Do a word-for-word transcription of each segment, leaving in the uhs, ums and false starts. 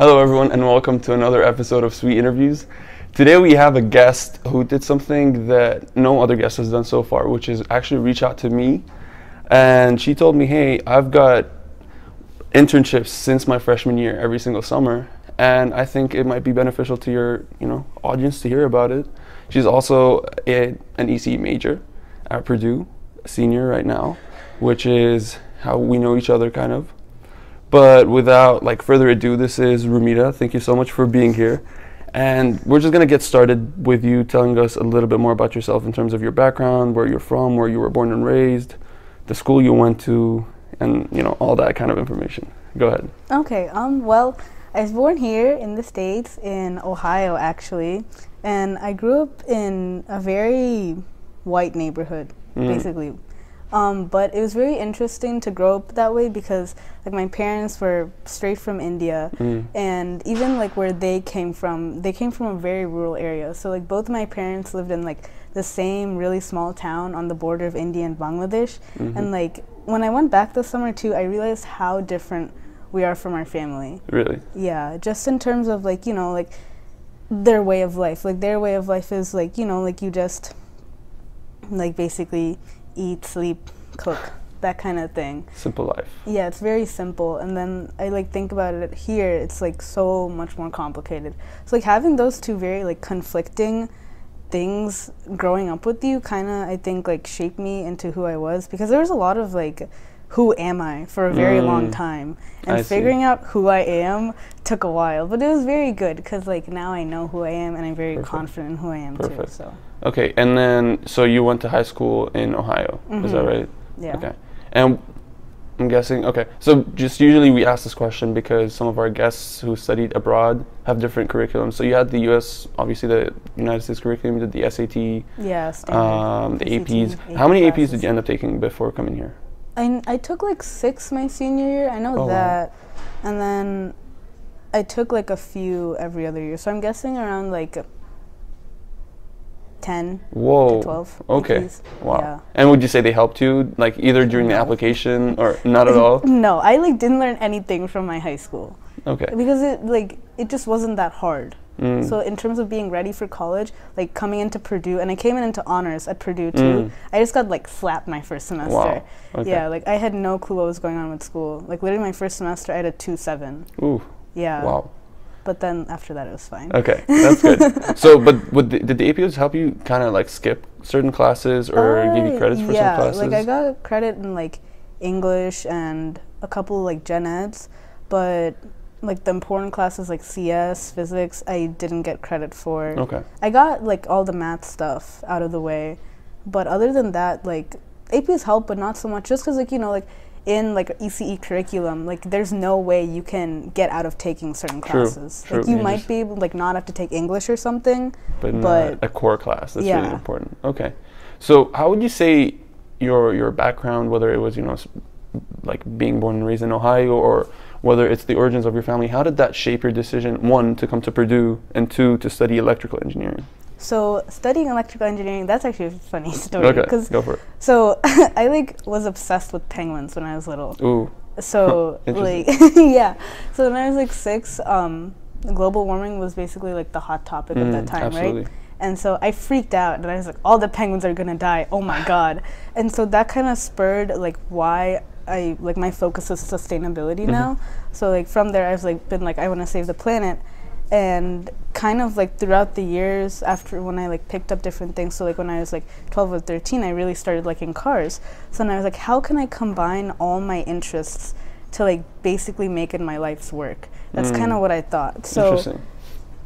Hello everyone and welcome to another episode of Sweet Interviews. Today we have a guest who did something that no other guest has done so far, which is actually reach out to me. And she told me, hey, I've got internships since my freshman year every single summer, and I think it might be beneficial to your you know, audience to hear about it. She's also a, an E C E major at Purdue, a senior right now, which is how we know each other kind of. But without like further ado, this is Romita. Thank you so much for being here. And we're just gonna get started with you telling us a little bit more about yourself in terms of your background, where you're from, where you were born and raised, the school you went to, and you know, all that kind of information. Go ahead. Okay, um, well, I was born here in the States, in Ohio actually, and I grew up in a very white neighborhood, mm. basically. Um, but it was very interesting to grow up that way because like my parents were straight from India, mm. and even like where they came from, they came from a very rural area. So like both my parents lived in like the same really small town on the border of India and Bangladesh. Mm-hmm. And like when I went back this summer too, I realized how different we are from our family. Really? Yeah, just in terms of like, you know, like their way of life. Like their way of life is like, you know, like you just like basically eat, sleep, cook, that kind of thing. Simple life. Yeah, it's very simple. And then I like think about it here, it's like so much more complicated. So like having those two very like conflicting things growing up with you kind of I think like shaped me into who I was, because there was a lot of like, who am I for a very mm. long time, and I figuring see. out who I am took a while, but it was very good because like now I know who I am and I'm very Perfect. confident in who I am Perfect. too. So. Okay, and then so you went to high school in Ohio, mm-hmm. is that right? Yeah. Okay, and I'm guessing okay. So just usually we ask this question because some of our guests who studied abroad have different curriculums. So you had the U S obviously the United States curriculum, you did the S A T, yeah, um, the A Ps. A P How many classes. A Ps did you end up taking before coming here? I, I took like six my senior year, I know oh that, wow. and then I took like a few every other year, so I'm guessing around like ten Whoa. to twelve. Okay, A Ps. Wow. Yeah. And would you say they helped you, like either during no. the application or not at all? No, I like didn't learn anything from my high school. Okay. Because it like, it just wasn't that hard. Mm. So in terms of being ready for college, like coming into Purdue, and I came in into honors at Purdue too, mm. I just got like slapped my first semester. Wow. Okay. Yeah, like I had no clue what was going on with school. Like literally my first semester I had a two seven. Ooh. Yeah. Wow. But then after that it was fine. Okay, that's good. So but would the, did the A P Os help you kind of like skip certain classes or uh, give you credits for yeah, some classes? Yeah, like I got credit in like English and a couple like gen eds, but like the important classes like C S, physics, I didn't get credit for. Okay. I got like all the math stuff out of the way, but other than that, like A Ps help, but not so much. Just because like you know like in like E C E curriculum, like there's no way you can get out of taking certain true, classes. True. Like you, you might be able like not have to take English or something, but, but not a core class. That's yeah. really important. Okay, so how would you say your your background, whether it was you know like being born and raised in Ohio or whether it's the origins of your family, how did that shape your decision, one, to come to Purdue, and two, to study electrical engineering? So studying electrical engineering, that's actually a funny story. Okay, go for it. So I like was obsessed with penguins when I was little. Ooh. So like, yeah. So when I was like six, um, global warming was basically like the hot topic mm, at that time, absolutely. right? And so I freaked out and I was like, all the penguins are gonna die, oh my God. And so that kind of spurred like why I like my focus is sustainability mm-hmm. now. So like from there I've like been like I want to save the planet, and kind of like throughout the years after when I like picked up different things. So like when I was like twelve or thirteen I really started liking cars. So then I was like, how can I combine all my interests to like basically make it my life's work? That's mm. kind of what I thought. So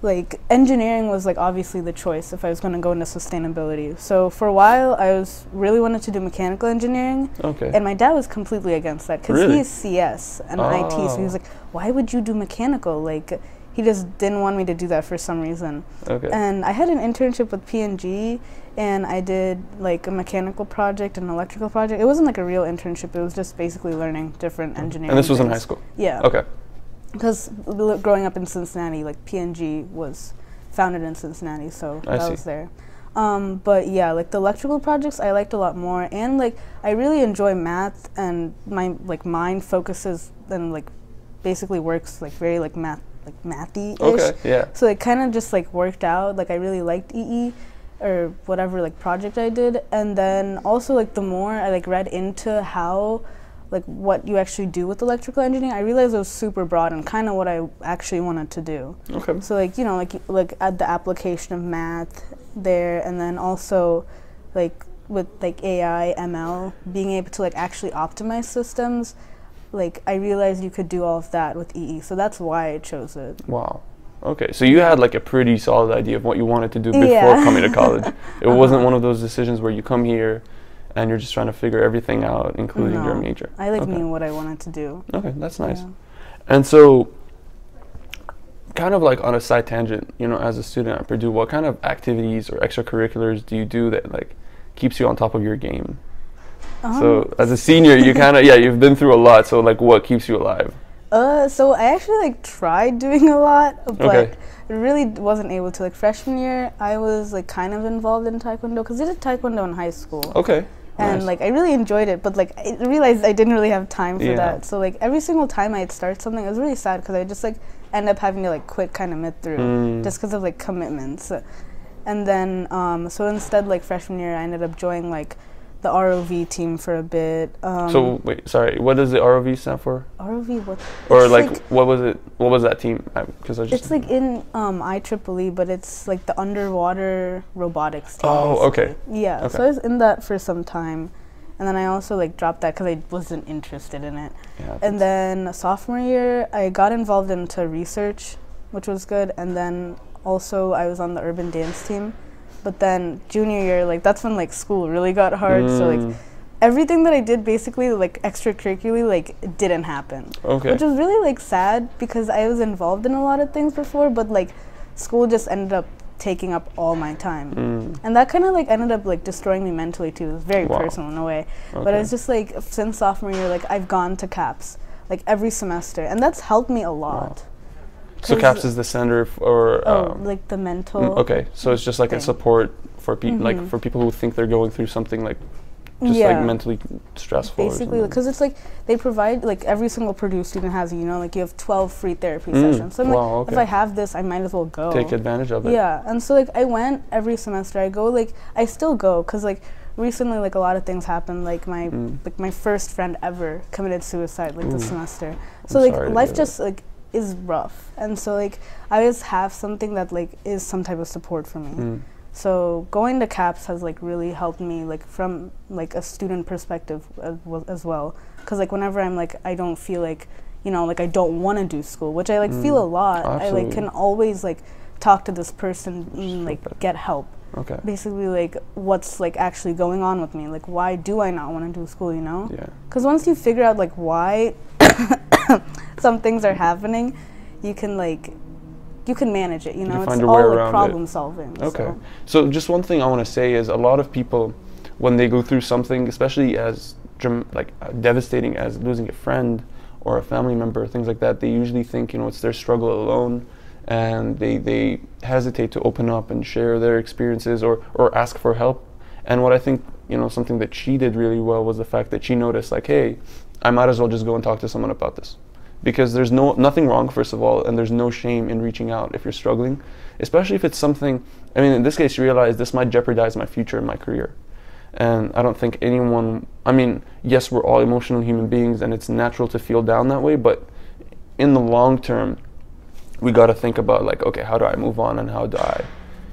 like engineering was like obviously the choice if I was going to go into sustainability. So for a while I was really wanted to do mechanical engineering. Okay. And my dad was completely against that because really? he's C S and oh. I T, so he was like, why would you do mechanical? Like he just didn't want me to do that for some reason. Okay. And I had an internship with P and G and I did like a mechanical project and an electrical project. It wasn't like a real internship, it was just basically learning different engineering And this things. was in high school? Yeah. Okay. Because growing up in Cincinnati, like P and G was founded in Cincinnati, so I that see. was there. Um, but yeah, like the electrical projects I liked a lot more, and like I really enjoy math, and my like mind focuses and like basically works like very like math like mathy-ish. Okay, yeah. So it kind of just like worked out. Like I really liked E E or whatever like project I did, and then also like the more I like read into how like what you actually do with electrical engineering, I realized it was super broad and kind of what I actually wanted to do. Okay. So like, you know, like like at the application of math there, and then also like with like A I, M L, being able to like actually optimize systems, like I realized you could do all of that with E E. So that's why I chose it. Wow. Okay, so you had like a pretty solid idea of what you wanted to do before yeah. coming to college. It uh-huh. wasn't one of those decisions where you come here and you're just trying to figure everything out, including no. your major. I like okay. knew what I wanted to do. Okay, that's nice. Yeah. And so, kind of like on a side tangent, you know, as a student at Purdue, what kind of activities or extracurriculars do you do that like keeps you on top of your game? Um. So as a senior, you kind of yeah, you've been through a lot. So like, what keeps you alive? Uh, so I actually like tried doing a lot, but okay. really wasn't able to. Like freshman year, I was like kind of involved in Taekwondo because I did Taekwondo in high school. Okay. And nice. Like I really enjoyed it, but like I realized I didn't really have time for yeah. that. So like every single time I'd start something, it was really sad because I just like end up having to like quit kind of mid through mm. just because of like commitments. And then um, so instead, like freshman year, I ended up joining like the R O V team for a bit. Um, so wait, sorry, what does the R O V stand for? R O V what? Or like, like what was it? What was that team? Because I, I just it's like in um, I triple E, but it's like the underwater robotics team. Oh, basically. Okay. Yeah, okay. So I was in that for some time, and then I also like dropped that because I wasn't interested in it. Yeah, and then sophomore year, I got involved into research, which was good, and then also I was on the urban dance team. But then junior year, like that's when like school really got hard. Mm. So like everything that I did basically like extracurricularly like didn't happen. Okay. Which was really like sad because I was involved in a lot of things before, but like school just ended up taking up all my time. Mm. And that kind of like ended up like destroying me mentally too. It was very wow. personal in a way. Okay. But I was just like since sophomore year, like I've gone to CAPS like every semester, and that's helped me a lot. Wow. So CAPS is the center for oh, um, like the mental. Mm, okay, so it's just like thing. a support for people, mm-hmm. like for people who think they're going through something like just yeah. like mentally stressful. Basically, because it's like they provide like every single Purdue student has, you know, like you have twelve free therapy mm. sessions. So I'm wow, like, okay. if I have this, I might as well go. Take advantage of it. Yeah, and so like I went every semester. I go like I still go because like recently like a lot of things happened. Like my mm. like my first friend ever committed suicide like Ooh. this semester. So I'm like life just like. is rough, and so like I always have something that like is some type of support for me. Mm. So going to CAPS has like really helped me like from like a student perspective as, as well, because like whenever I'm like I don't feel like, you know, like I don't want to do school, which I like mm. feel a lot. Absolutely. I like can always like talk to this person and like get help. Okay. Basically, like what's like actually going on with me? Like why do I not want to do school? You know? Yeah. Because once you figure out like why. some things are happening, you can like you can manage it, you know. You it's all like problem it. solving. Okay, so. so just one thing I want to say is a lot of people when they go through something, especially as like uh, devastating as losing a friend or a family member, things like that, they usually think, you know, it's their struggle alone, and they they hesitate to open up and share their experiences or or ask for help. And what I think, you know, something that she did really well was the fact that she noticed like, hey, I might as well just go and talk to someone about this, because there's no nothing wrong, first of all, and there's no shame in reaching out if you're struggling, especially if it's something, I mean, in this case, you realize this might jeopardize my future and my career. And I don't think anyone, I mean, yes, we're all emotional human beings and it's natural to feel down that way, but in the long term, we got to think about like, okay, how do I move on and how do I,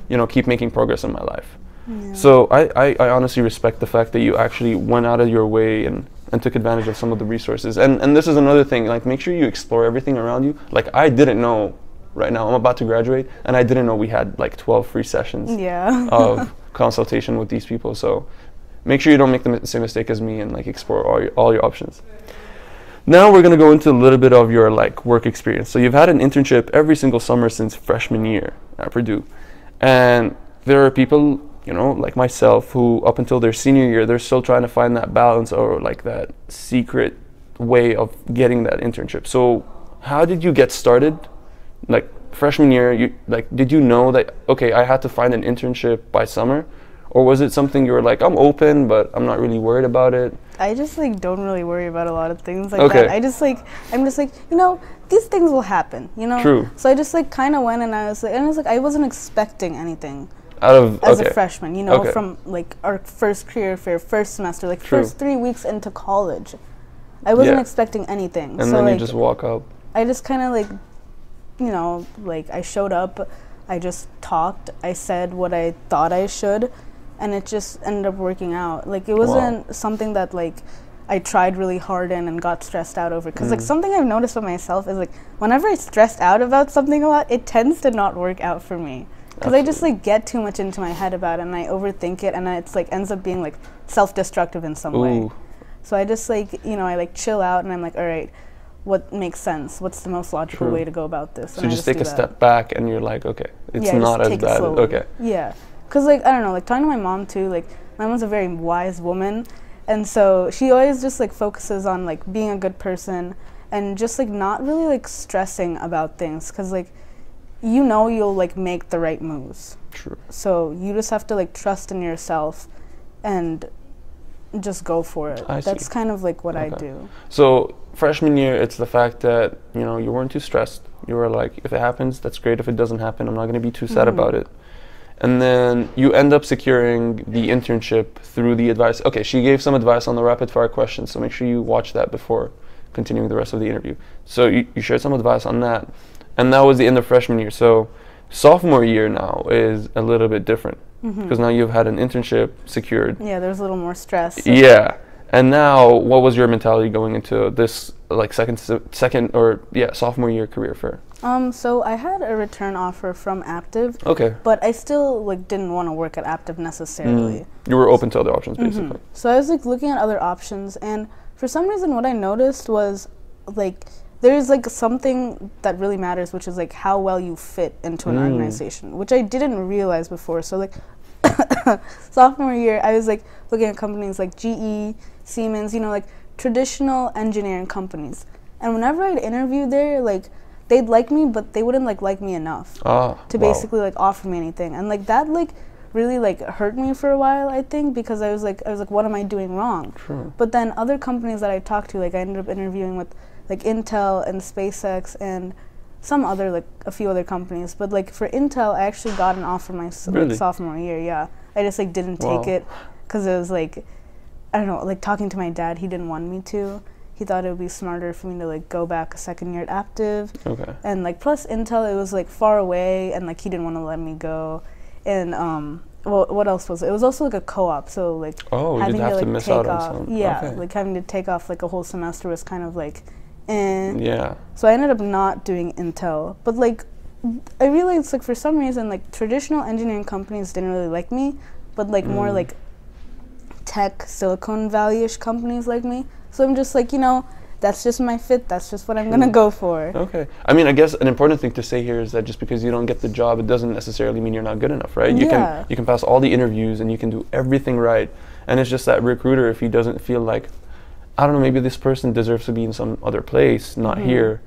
you know, keep making progress in my life? Yeah. So I, I, I honestly respect the fact that you actually went out of your way and and took advantage of some of the resources. And and this is another thing, like make sure you explore everything around you. Like I didn't know, right now I'm about to graduate, and I didn't know we had like twelve free sessions yeah. of consultation with these people. So make sure you don't make the same mistake as me and like explore all your, all your options. Now we're gonna go into a little bit of your like work experience. So you've had an internship every single summer since freshman year at Purdue. And there are people, you know, like myself, who up until their senior year, they're still trying to find that balance or like that secret way of getting that internship. So how did you get started? Like freshman year, you like, did you know that, okay, I had to find an internship by summer? Or was it something you were like, I'm open, but I'm not really worried about it? I just like don't really worry about a lot of things like okay. that. I just like, I'm just like, you know, these things will happen, you know? True. So I just like kind of went and I was like, and I was like, I wasn't expecting anything out of as okay. a freshman, you know, okay. from like our first career fair, first semester, like True. first three weeks into college. I wasn't yeah. expecting anything. And so then like, you just walk up. I just kind of like, you know, like I showed up, I just talked, I said what I thought I should, and it just ended up working out. Like it wasn't wow. something that like I tried really hard in and got stressed out over. Because mm. like something I've noticed about myself is like whenever I stressed out about something a lot, it tends to not work out for me. Because I just like get too much into my head about it and I overthink it and I, it's like ends up being like self-destructive in some Ooh. way. So I just like, you know, I like chill out and I'm like, all right, what makes sense? What's the most logical True. way to go about this? So and you just, just take a that. step back and you're like, okay, it's yeah, not as bad. Okay. Yeah. Because like, I don't know, like talking to my mom too, like my mom's a very wise woman. And so she always just like focuses on like being a good person and just like not really like stressing about things. Because like, you know, you'll like make the right moves. True. So you just have to like trust in yourself and just go for it. I That's see. kind of like what okay. I do. So freshman year, it's the fact that, you know, you weren't too stressed. You were like, if it happens, that's great. If it doesn't happen, I'm not going to be too sad mm-hmm. about it. And then you end up securing the internship through the advice. Okay, she gave some advice on the rapid fire questions, so make sure you watch that before continuing the rest of the interview. So you, you shared some advice on that, and that was the end of freshman year. So sophomore year now is a little bit different because mm-hmm. now you've had an internship secured. Yeah, there's a little more stress. So. Yeah, and now what was your mentality going into this like second, second or yeah, sophomore year career fair? Um, so I had a return offer from Aptiv. Okay. But I still like didn't want to work at Aptiv necessarily. Mm. You were open to other options basically. Mm-hmm. So I was like looking at other options, and for some reason what I noticed was like there's like something that really matters, which is like how well you fit into an mm. organization, which I didn't realize before. So like sophomore year I was like looking at companies like G E, Siemens, you know, like traditional engineering companies. And whenever I'd interviewed there, like they'd like me, but they wouldn't like like me enough ah, to basically wow. like offer me anything, and like that like really like hurt me for a while, I think, because I was like I was like, what am I doing wrong? True. But then other companies that I talked to, like I ended up interviewing with like Intel and SpaceX and some other like a few other companies. But like for Intel, I actually got an offer my so really? like, sophomore year. Yeah, I just like didn't wow. take it because it was like I don't know, like talking to my dad, he didn't want me to. He thought it would be smarter for me to like go back a second year at Aptiv. Okay. And like plus Intel, it was like far away, and like he didn't want to let me go. And um, well, what else was it? It was also like a co-op, so like oh, having you'd have to, like, to miss take out off, on some. Yeah, okay. like having to take off like a whole semester was kind of like, eh. Yeah. So I ended up not doing Intel, but like I realized like for some reason like traditional engineering companies didn't really like me, but like mm. more like tech, Silicon Valley-ish companies like me. So I'm just like, you know, that's just my fit. That's just what I'm going to go for. Okay. I mean, I guess an important thing to say here is that just because you don't get the job, it doesn't necessarily mean you're not good enough, right? Yeah. You can, you can pass all the interviews and you can do everything right. And it's just that recruiter, if he doesn't feel like, I don't know, maybe this person deserves to be in some other place, not mm-hmm. here.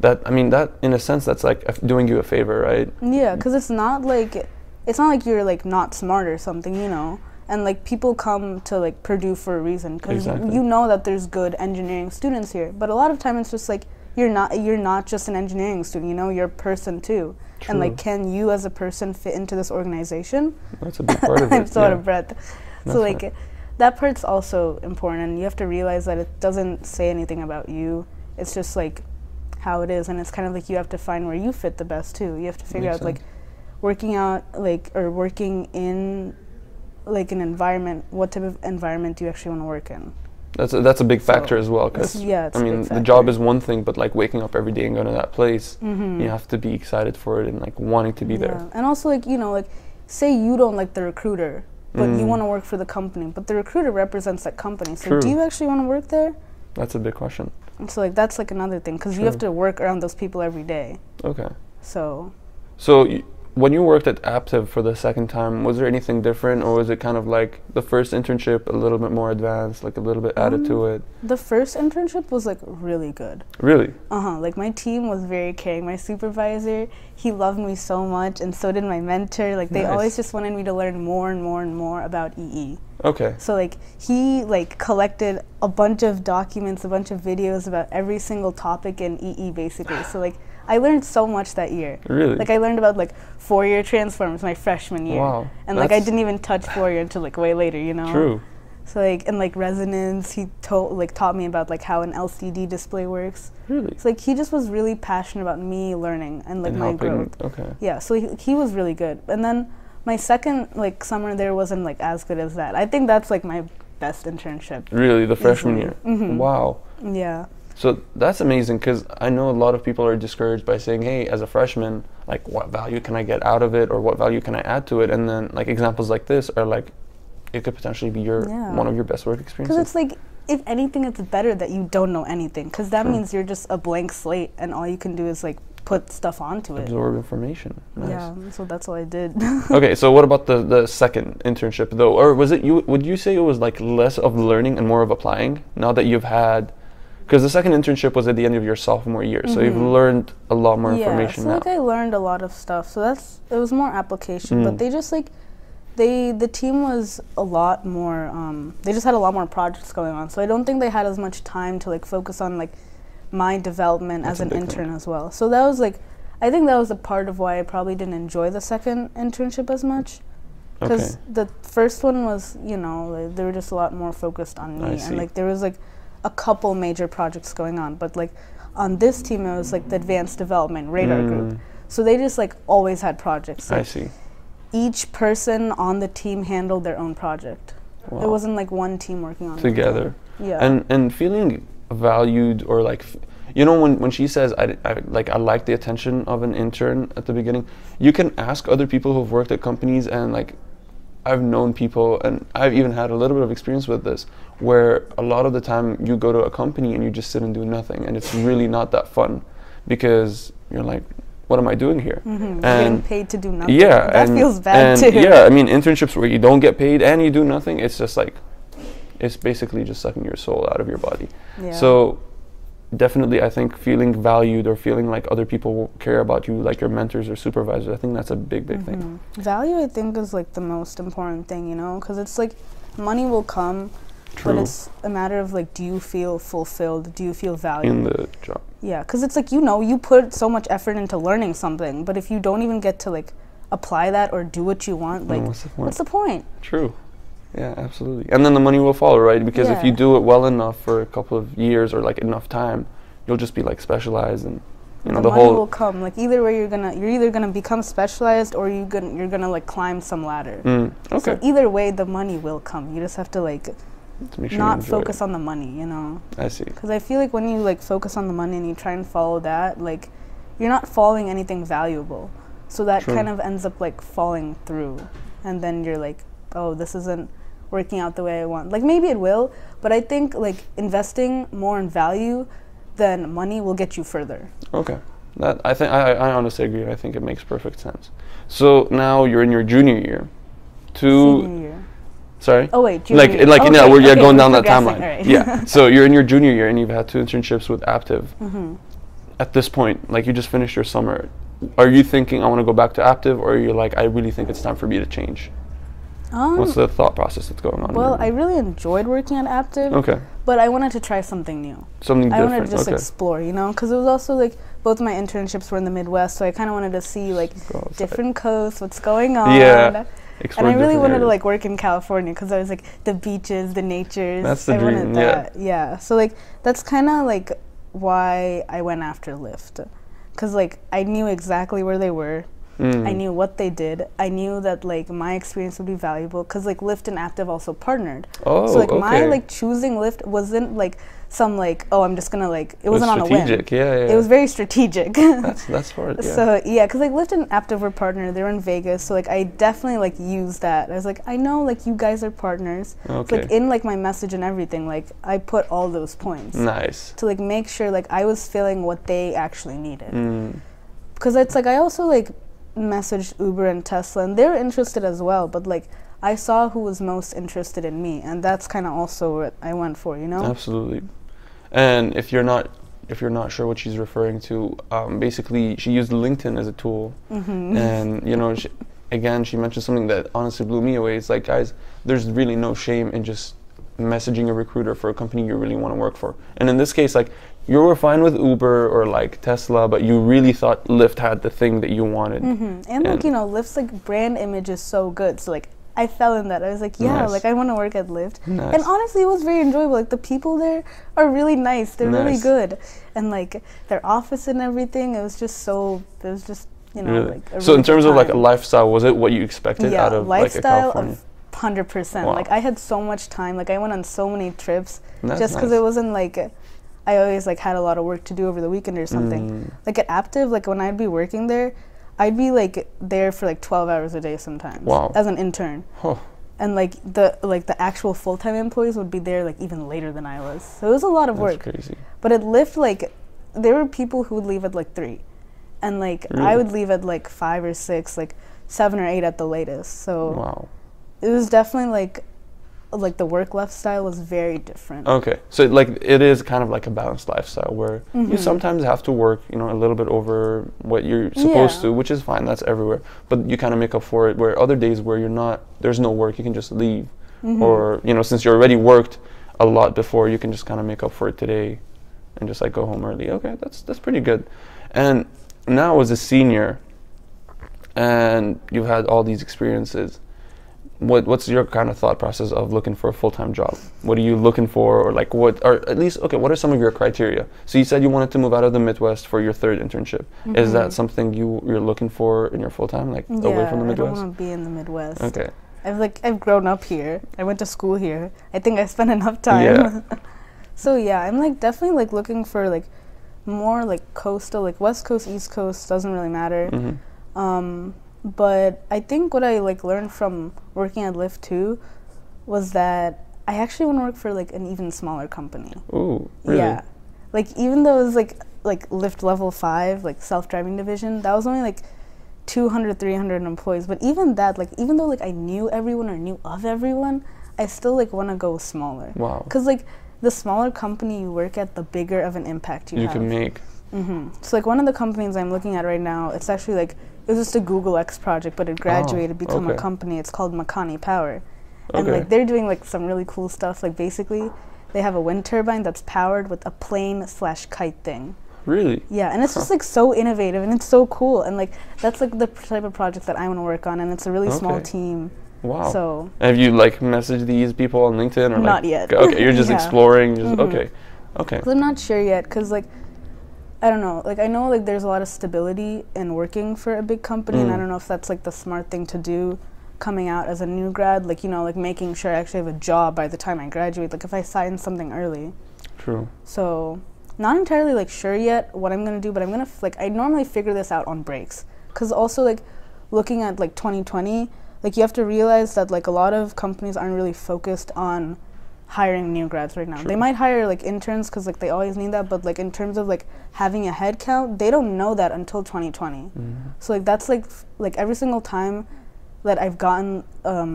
That, I mean, that in a sense, that's like f- doing you a favor, right? Yeah, because it's not like, it's not like you're like not smart or something, you know? And like people come to like Purdue for a reason, because exactly. you know that there's good engineering students here. But a lot of time it's just like you're not you're not just an engineering student. You know, you're a person too. True. And like, can you as a person fit into this organization? That's a big part of it. I'm so yeah. out of breath. That's so like right. that part's also important, and you have to realize that it doesn't say anything about you. It's just like how it is, and it's kind of like you have to find where you fit the best too. You have to figure Makes out sense. like working out like or working in. like an environment, what type of environment do you actually want to work in? That's a, that's a big factor so as well, because yeah, I mean the job is one thing, but like waking up every day and going to that place, mm-hmm. you have to be excited for it and like wanting to be yeah. there. And also like, you know, like say you don't like the recruiter, but mm. you want to work for the company, but the recruiter represents that company. So True. do you actually want to work there? That's a big question. And so like that's like another thing, because you have to work around those people every day. Okay. So. So. Y- When you worked at Aptiv for the second time, was there anything different, or was it kind of like the first internship, a little bit more advanced, like a little bit added um, to it? The first internship was like really good. Really? Uh-huh. Like my team was very caring. My supervisor, he loved me so much, and so did my mentor. Like they nice. always just wanted me to learn more and more and more about E E. Okay. So like he like collected a bunch of documents, a bunch of videos about every single topic in E E basically. So like I learned so much that year. Really? Like I learned about like four-year transforms my freshman year. Wow. And like I didn't even touch four-year until like way later, you know. True. So like and like resonance, he told like taught me about like how an L C D display works. Really? So like he just was really passionate about me learning and like and my growth. Okay. Yeah. So he he was really good. And then my second like summer there wasn't like as good as that. I think that's like my best internship. Really, the freshman year. Mm-hmm. Wow. Yeah. So that's amazing because I know a lot of people are discouraged by saying, hey, as a freshman, like what value can I get out of it or what value can I add to it? And then like examples like this are like, it could potentially be your yeah. one of your best work experiences. Because it's like, if anything, it's better that you don't know anything because that True. means you're just a blank slate and all you can do is like put stuff onto it. Absorb information. Nice. Yeah, so that's what I did. Okay, so what about the, the second internship though? Or was it, you? would you say it was like less of learning and more of applying now that you've had, because the second internship was at the end of your sophomore year, mm-hmm. so you've learned a lot more yeah, information so now. Yeah, like I learned a lot of stuff, so that's, it was more application, mm. but they just like, they, the team was a lot more, um, they just had a lot more projects going on, so I don't think they had as much time to like focus on like my development that's as an intern thing. as well. So that was like, I think that was a part of why I probably didn't enjoy the second internship as much. Because okay. the first one was, you know, like, they were just a lot more focused on me, I and see. like there was like a couple major projects going on, but like on this team it was like the advanced development radar mm. group. So they just like always had projects. Like, I see. Each person on the team handled their own project. Wow. It wasn't like one team working on together. It. Yeah. And and feeling valued or like, f you know, when when she says I, I like I like the attention of an intern at the beginning, you can ask other people who've worked at companies and like. I've known people, and I've even had a little bit of experience with this, where a lot of the time you go to a company and you just sit and do nothing, and it's really not that fun, because you're like, what am I doing here? Mm-hmm. And getting paid to do nothing. Yeah, that and feels bad and too. Yeah, I mean internships where you don't get paid and you do nothing. It's just like, it's basically just sucking your soul out of your body. Yeah. So definitely, I think feeling valued or feeling like other people care about you, like your mentors or supervisors, I think that's a big, big mm-hmm. thing. Value, I think, is like the most important thing, you know, because it's like money will come, True. but it's a matter of like, do you feel fulfilled? Do you feel valued? In the job. Yeah, because it's like, you know, you put so much effort into learning something, but if you don't even get to like apply that or do what you want, like, no, what's the point? What's the point? True. Yeah, absolutely. And then the money will follow, right? Because yeah. if you do it well enough for a couple of years or like enough time, you'll just be like specialized, and you know the, the whole money will come. Like either way, you're gonna you're either gonna become specialized or you gonna you're gonna like climb some ladder. Mm, okay. So either way, the money will come. You just have to like to make sure not focus it. on the money, you know. I see. Because I feel like when you like focus on the money and you try and follow that, like you're not following anything valuable. So that True. kind of ends up like falling through, and then you're like, oh, this isn't working out the way I want. Like maybe it will, but I think like investing more in value than money will get you further. Okay, that I think I, I honestly agree. I think it makes perfect sense. So now you're in your junior year. To Senior year. Sorry. Oh wait, junior like, year. Like okay. yeah, we're okay, going we're down that timeline. Right. Yeah. So you're in your junior year and you've had two internships with Aptiv. Mm-hmm. At this point, like you just finished your summer, are you thinking I want to go back to Aptiv, or are you like I really think it's time for me to change? Um, What's the thought process that's going on? Well, I really enjoyed working at Aptiv, okay. but I wanted to try something new. Something I different. I wanted to just okay. explore, you know, because it was also like both my internships were in the Midwest, so I kind of wanted to see like different coasts, what's going on. Yeah. Explore and I really wanted areas. to like work in California because I was like the beaches, the natures. That's the I dream. Wanted that. Yeah. Yeah. So like that's kind of like why I went after Lyft, because like I knew exactly where they were. Mm. I knew what they did. I knew that like my experience would be valuable because like Lyft and Aptiv also partnered. Oh, so like okay. my like choosing Lyft wasn't like some like oh I'm just gonna like it, it wasn't was on a whim. Strategic, yeah, yeah. It was very strategic. That's that's hard. Yeah. So yeah, because like Lyft and Aptiv were partnered. They were in Vegas, so like I definitely like used that. I was like I know like you guys are partners. Okay. So, like in like my message and everything, like I put all those points. Nice. To like make sure like I was feeling what they actually needed. Because mm. it's like I also like. messaged Uber and Tesla, and they were interested as well, but like I saw who was most interested in me, and that's kind of also what I went for, you know. Absolutely. And if you're not if you're not sure what she's referring to, um, basically she used LinkedIn as a tool, mm-hmm. and you know she, again, she mentioned something that honestly blew me away. It's like, guys, there's really no shame in just messaging a recruiter for a company you really want to work for. And in this case, like, you were fine with Uber or like Tesla, but you really thought Lyft had the thing that you wanted. Mm-hmm. and, and like, you know, Lyft's like brand image is so good. So like, I fell in that. I was like, yeah, nice. Like I want to work at Lyft. Nice. And honestly, it was very enjoyable. Like the people there are really nice. They're nice. really good. And like their office and everything, it was just so, it was just, you know, really? like a So really in terms of like a lifestyle, was it what you expected yeah, out of lifestyle like California? one hundred percent. Wow. Like I had so much time. Like I went on so many trips. That's just because nice. it wasn't like, I always like had a lot of work to do over the weekend or something. Mm. Like at Aptiv, like when I'd be working there, I'd be like there for like twelve hours a day sometimes. Wow. As an intern. Huh. And like the like the actual full-time employees would be there like even later than I was. So it was a lot of That's work. Crazy. But at Lyft, like there were people who would leave at like three. And like really? I would leave at like five or six, like seven or eight at the latest. So wow. It was definitely like like the work lifestyle was very different. Okay. So like it is kind of like a balanced lifestyle where mm-hmm. you sometimes have to work, you know, a little bit over what you're supposed yeah. to, which is fine, that's everywhere. But you kind of make up for it where other days where you're not, there's no work, you can just leave. Mm-hmm. Or, you know, since you already worked a lot before, you can just kind of make up for it today and just like go home early. Okay, that's that's pretty good. And now as a senior and you've had all these experiences, What, what's your kind of thought process of looking for a full-time job? What are you looking for? Or like what, or at least, okay, what are some of your criteria? So you said you wanted to move out of the Midwest for your third internship. Mm-hmm. Is that something you, you're looking for in your full-time, like yeah, away from the Midwest? Yeah, I don't want to be in the Midwest. Okay. I've like, I've grown up here. I went to school here. I think I spent enough time. Yeah. So yeah, I'm like definitely like looking for like more like coastal, like West Coast, East Coast, doesn't really matter. Mm-hmm. Um, But I think what I like learned from working at Lyft too was that I actually want to work for like an even smaller company. Ooh, really? Yeah. Like even though it was like like Lyft level five, like self-driving division, that was only like two hundred, three hundred employees. But even that, like even though like I knew everyone or knew of everyone, I still like want to go smaller. Wow. Because like the smaller company you work at, the bigger of an impact you, you have. You can make. Mm-hmm. So like one of the companies I'm looking at right now, it's actually like, it was just a Google X project, but it graduated, oh, become okay. a company. It's called Makani Power. Okay. And like they're doing like some really cool stuff. Like basically, they have a wind turbine that's powered with a plane slash kite thing. Really? Yeah, and it's huh. just like so innovative and it's so cool. And like that's like the type of project that I want to work on. And it's a really okay. small team. Wow. So have you like messaged these people on LinkedIn or not like, yet? Okay, you're just yeah. exploring. Just, mm-hmm. Okay, okay. I'm not sure yet because like. I don't know, like I know like there's a lot of stability in working for a big company mm. and I don't know if that's like the smart thing to do coming out as a new grad, like, you know, like making sure I actually have a job by the time I graduate, like if I sign something early. True. So not entirely like sure yet what I'm gonna do, but I'm gonna, f like I normally figure this out on breaks. Cause also like looking at like twenty twenty, like you have to realize that like a lot of companies aren't really focused on hiring new grads right now. True. They might hire like interns because like they always need that, but like in terms of like having a head count, they don't know that until twenty twenty. Mm-hmm. So like that's like f like every single time that I've gotten um,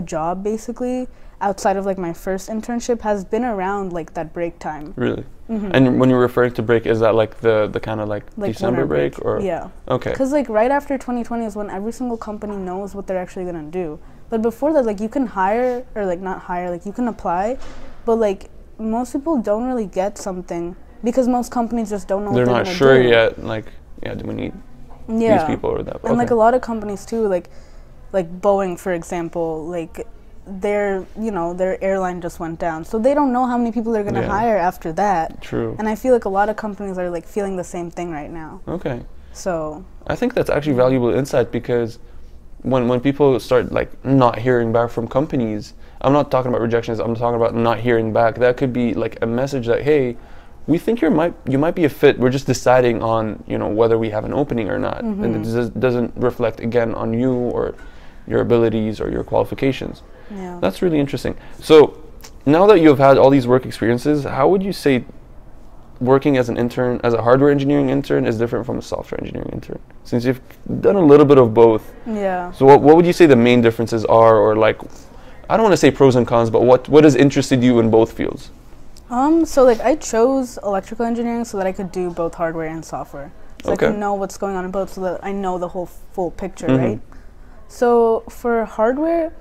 a job basically outside of like my first internship has been around like that break time. Really? Mm-hmm. And when you're referring to break, is that like the the kind of like, like December break, break or yeah? Okay. Because like right after twenty twenty is when every single company knows what they're actually gonna do. But before that, like you can hire or like not hire, like you can apply, but like most people don't really get something because most companies just don't know. They're what they're not sure do. yet. Like, yeah, do we need yeah. these people or that? And okay. like a lot of companies too, like like Boeing, for example, like their you know their airline just went down, so they don't know how many people they're gonna yeah. hire after that. True. And I feel like a lot of companies are like feeling the same thing right now. Okay. So I think that's actually valuable insight because. When, when people start like not hearing back from companies, I'm not talking about rejections, I'm talking about not hearing back. That could be like a message that, hey, we think you might you might be a fit. We're just deciding on, you know, whether we have an opening or not. Mm-hmm. And it just doesn't reflect again on you or your abilities or your qualifications. Yeah. That's really interesting. So now that you've had all these work experiences, how would you say working as an intern, as a hardware engineering intern, is different from a software engineering intern? Since you've done a little bit of both. Yeah. So what, what would you say the main differences are, or like, I don't want to say pros and cons, but what, what has interested you in both fields? Um, so like I chose electrical engineering so that I could do both hardware and software. So okay. I can know what's going on in both so that I know the whole full picture, mm-hmm. right? So for hardware,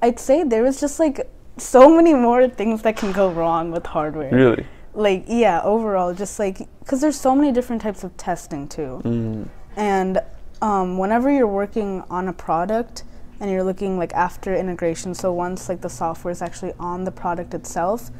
I'd say there is just like so many more things that can go wrong with hardware. Really? Like, yeah, overall, just like, because there's so many different types of testing too. Mm. And um, whenever you're working on a product and you're looking like after integration, so once like the software is actually on the product itself,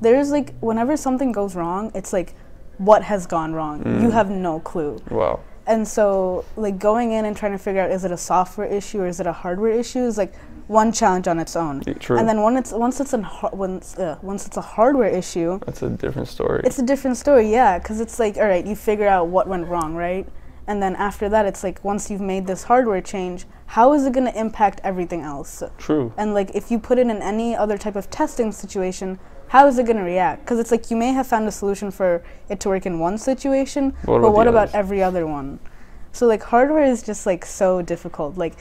there's like, whenever something goes wrong, it's like, what has gone wrong? Mm. You have no clue. Wow. And so like going in and trying to figure out, is it a software issue or is it a hardware issue, is like one challenge on its own. Yeah, true. And then when it's, once it's an ha once, uh, once it's a hardware issue, that's a different story. It's a different story, yeah, because it's like, all right, you figure out what went wrong, right? And then after that, it's like, once you've made this hardware change, how is it going to impact everything else? True. And like if you put it in any other type of testing situation, how is it going to react? Because it's like, you may have found a solution for it to work in one situation, what but what about every other one? So like hardware is just like so difficult. Like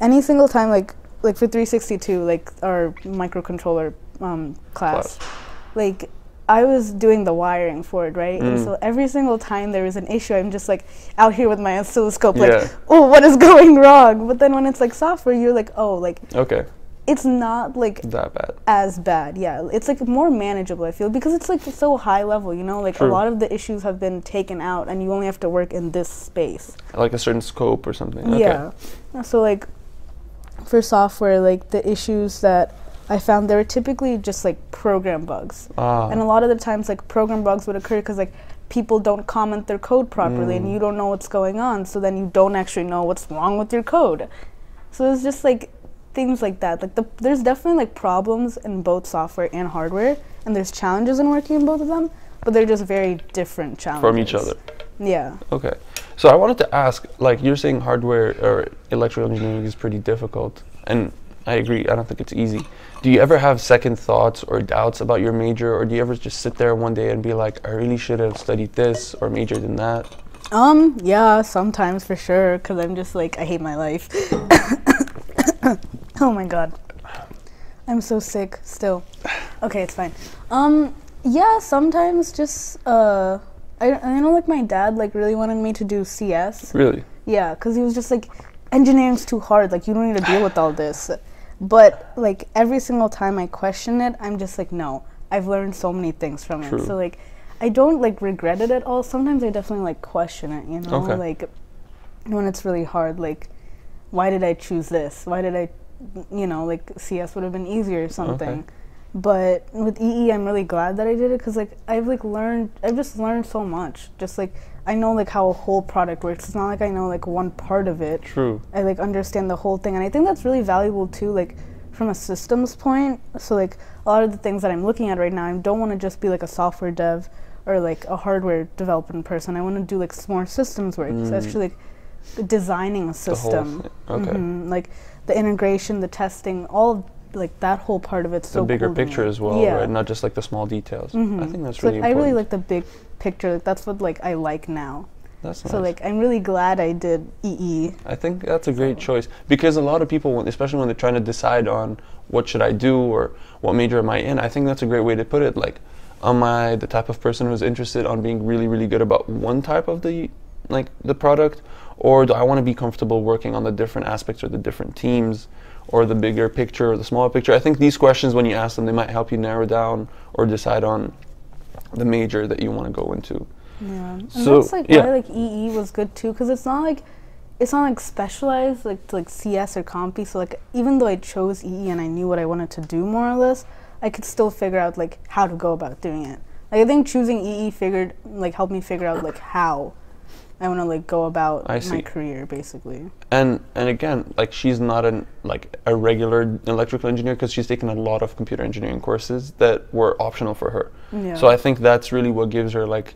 any single time, like like for three sixty-two, like our microcontroller um, class, class, like I was doing the wiring for it, right? Mm. And so every single time there was an issue, I'm just like out here with my oscilloscope, yeah, like, oh, what is going wrong? But then when it's like software, you're like, oh, like, okay. It's not like that bad. As bad, yeah. It's like more manageable, I feel, because it's like so high level, you know? Like True. A lot of the issues have been taken out and you only have to work in this space. Like a certain scope or something. Yeah. Okay. So like for software, like the issues that I found, they were typically just like program bugs. Ah. And a lot of the times like program bugs would occur because like people don't comment their code properly, mm, and you don't know what's going on. So then you don't actually know what's wrong with your code. So it's just like, things like that. Like the, there's definitely like problems in both software and hardware, and there's challenges in working in both of them, but they're just very different challenges. From each other. Yeah. Okay. So I wanted to ask, like you're saying hardware or electrical engineering is pretty difficult, and I agree, I don't think it's easy. Do you ever have second thoughts or doubts about your major, or do you ever just sit there one day and be like, I really should have studied this or majored in that? Um, yeah, sometimes for sure, because I'm just like, I hate my life. Oh my god, I'm so sick still. Okay, it's fine. Um, yeah, sometimes just uh, I, I know like my dad like really wanted me to do C S. Really? Yeah, because he was just like, engineering's too hard. Like you don't need to deal with all this. But like every single time I question it, I'm just like, no, I've learned so many things from True. It. So like, I don't like regret it at all. Sometimes I definitely like question it. You know, okay. Like when it's really hard, like why did I choose this? Why did I? You know, like C S would have been easier or something. Okay. But with E E, I'm really glad that I did it because like I've like learned, I've just learned so much. Just like I know like how a whole product works. It's not like I know like one part of it. True. I like understand the whole thing, and I think that's really valuable too, like from a systems point. So like a lot of the things that I'm looking at right now, I don't want to just be like a software dev or like a hardware development person. I want to do like more systems work. Mm. So actually like designing a system. The whole okay. Mm-hmm. Like the integration, the testing, all like that whole part of it's the so bigger cool picture as well, yeah, right? Not just like the small details. Mm-hmm. I think that's so really like important. I really like the big picture. Like, that's what like I like now. That's nice. So like I'm really glad I did E E. I think that's a great so. Choice because a lot of people, especially when they're trying to decide on what should I do or what major am I in, I think that's a great way to put it. Like, am I the type of person who's interested on being really, really good about one type of the like the product, or do I want to be comfortable working on the different aspects or the different teams or the bigger picture or the smaller picture? I think these questions, when you ask them, they might help you narrow down or decide on the major that you want to go into. Yeah, and so that's like yeah. why like E E was good too, because it's not like it's not like specialized like to like C S or Comp. So like even though I chose E E and I knew what I wanted to do more or less, I could still figure out like how to go about doing it. Like I think choosing E E figured like helped me figure out like how I want to like go about I my see. Career basically. And and again, like she's not an like a regular electrical engineer because she's taken a lot of computer engineering courses that were optional for her. Yeah. So I think that's really what gives her like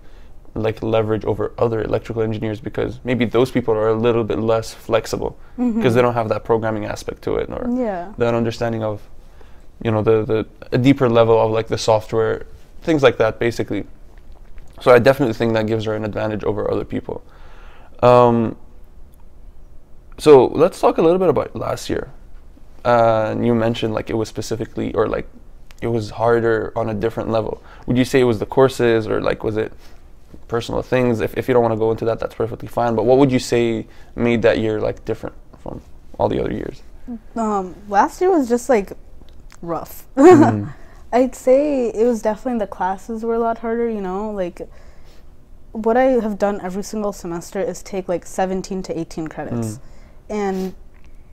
like leverage over other electrical engineers, because maybe those people are a little bit less flexible because mm-hmm. they don't have that programming aspect to it, or yeah. that understanding of, you know, the the a deeper level of like the software, things like that basically. So I definitely think that gives her an advantage over other people. Um, so let's talk a little bit about last year. Uh, and you mentioned like it was specifically, or like it was harder on a different level. Would you say it was the courses, or like was it personal things? If, if you don't want to go into that, that's perfectly fine. But what would you say made that year like different from all the other years? Um, last year was just like rough. Mm-hmm. I'd say it was definitely the classes were a lot harder, you know, like what I have done every single semester is take like seventeen to eighteen credits. Mm. And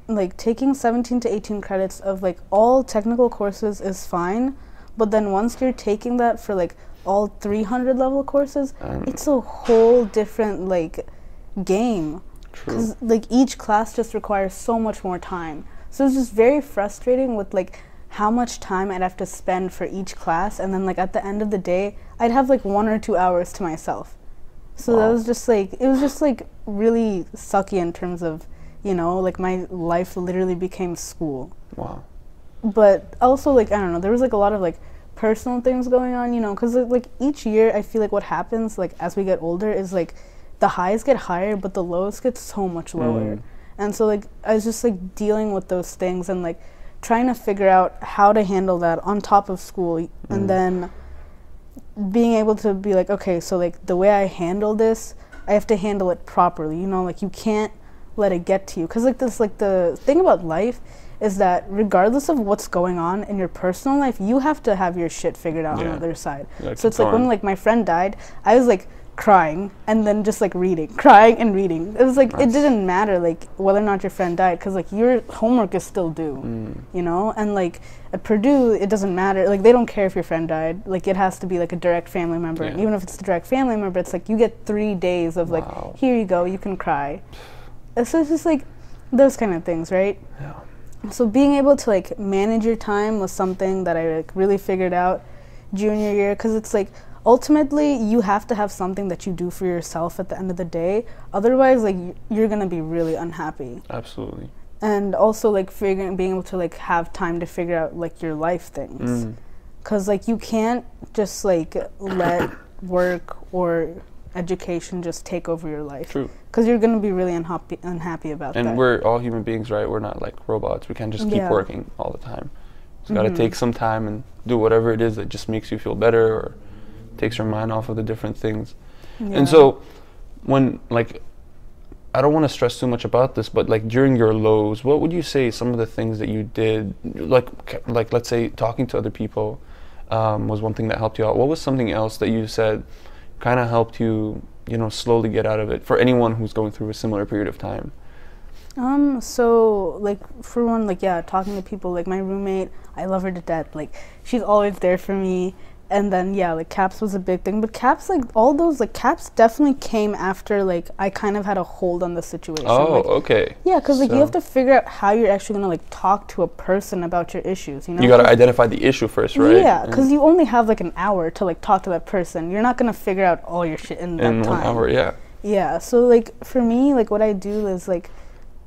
like taking seventeen to eighteen credits of like all technical courses is fine, but then once you're taking that for like all three hundred level courses, um, it's a whole different like game. True. 'Cause like each class just requires so much more time. So it's just very frustrating with like how much time I'd have to spend for each class, and then like at the end of the day, I'd have like one or two hours to myself. So wow. that was just like, it was just like really sucky in terms of, you know, like my life literally became school. Wow. But also like, I don't know, there was like a lot of like personal things going on, you know, because like each year I feel like what happens like as we get older is like the highs get higher, but the lows get so much lower. Mm. And so like, I was just like dealing with those things and like trying to figure out how to handle that on top of school. Mm. And then being able to be like, okay, so like the way I handle this, I have to handle it properly, you know, like you can't let it get to you. Because like this, like the thing about life is that regardless of what's going on in your personal life, you have to have your shit figured out yeah. on the other side. Yeah, so it's like when like my friend died, I was like crying and then just like reading, crying and reading. It was like, nice. It didn't matter like whether or not your friend died, because like your homework is still due, mm. you know? And like at Purdue, it doesn't matter. Like they don't care if your friend died. Like it has to be like a direct family member. Yeah. Even if it's a direct family member, it's like you get three days of like, wow. here you go, you can cry. So it's just like those kind of things, right? Yeah. So being able to like manage your time was something that I like really figured out junior year, because it's like ultimately you have to have something that you do for yourself at the end of the day, otherwise like you're gonna be really unhappy. Absolutely. And also like figuring being able to like have time to figure out like your life things, because mm. like you can't just like let work or education just take over your life. True. Because you're going to be really unhappy, unhappy about and that. And we're all human beings, right? We're not like robots. We can't just keep yeah. working all the time. It's got to mm-hmm. take some time and do whatever it is that just makes you feel better or takes your mind off of the different things. Yeah. And so when like, I don't want to stress too much about this, but like during your lows, what would you say some of the things that you did, like, like let's say talking to other people um, was one thing that helped you out. What was something else that you said kind of helped you, you know, slowly get out of it for anyone who's going through a similar period of time? Um, so, like, for one, like, yeah, talking to people, like, my roommate, I love her to death, like, she's always there for me, and then, yeah, like, CAPS was a big thing, but CAPS, like, all those, like, CAPS definitely came after, like, I kind of had a hold on the situation. Oh, like, okay. Yeah, because, like, so you have to figure out how you're actually going to, like, talk to a person about your issues, you know? You got to identify the issue first, right? Yeah, because mm. you only have, like, an hour to, like, talk to that person. You're not going to figure out all your shit in, in that time. In one hour, yeah. Yeah, so, like, for me, like, what I do is, like,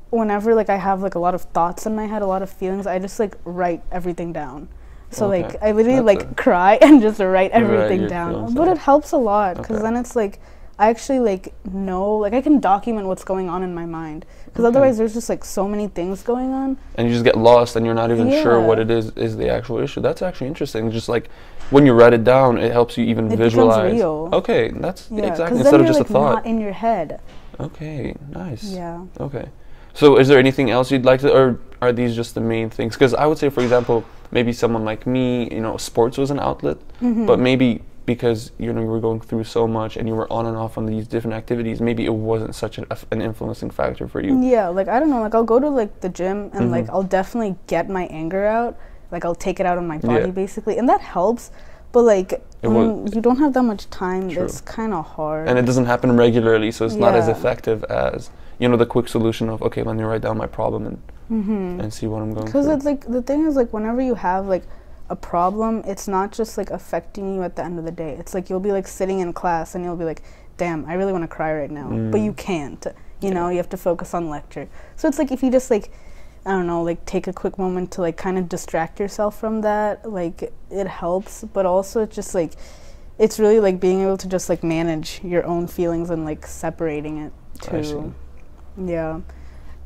whenever, like, I have, like, a lot of thoughts in my head, a lot of feelings, I just, like, write everything down. So, okay. like, I literally, That's like, cry and just write everything right, down. But it helps a lot, because okay. then it's, like, I actually, like, know, like, I can document what's going on in my mind. Because okay. otherwise there's just, like, so many things going on. And you just get lost, and you're not even yeah. sure what it is is the actual issue. That's actually interesting. Just, like, when you write it down, it helps you even it visualize. It becomes real. Okay, that's yeah, exactly, instead of just like a thought. Not in your head. Okay, nice. Yeah. Okay. So is there anything else you'd like to, or are these just the main things? Because I would say, for example, maybe someone like me, you know, sports was an outlet, mm-hmm. but maybe because, you know, you were going through so much and you were on and off on these different activities, maybe it wasn't such an, an influencing factor for you. Yeah, like, I don't know, like, I'll go to, like, the gym and, mm-hmm. like, I'll definitely get my anger out. Like, I'll take it out on my body, yeah. basically, and that helps. But, like, um, you don't have that much time. True. It's kind of hard. And it doesn't happen regularly, so it's yeah. not as effective as, you know, the quick solution of, okay, let me write down my problem and mm-hmm. and see what I'm going through. Because, like, the thing is, like, whenever you have, like, a problem, it's not just, like, affecting you at the end of the day. It's, like, you'll be, like, sitting in class and you'll be, like, damn, I really want to cry right now. Mm. But you can't. You yeah. know, you have to focus on lecture. So it's, like, if you just, like, I don't know, like, take a quick moment to, like, kind of distract yourself from that, like, it helps. But also it's just, like, it's really, like, being able to just, like, manage your own feelings and, like, separating it too. Yeah.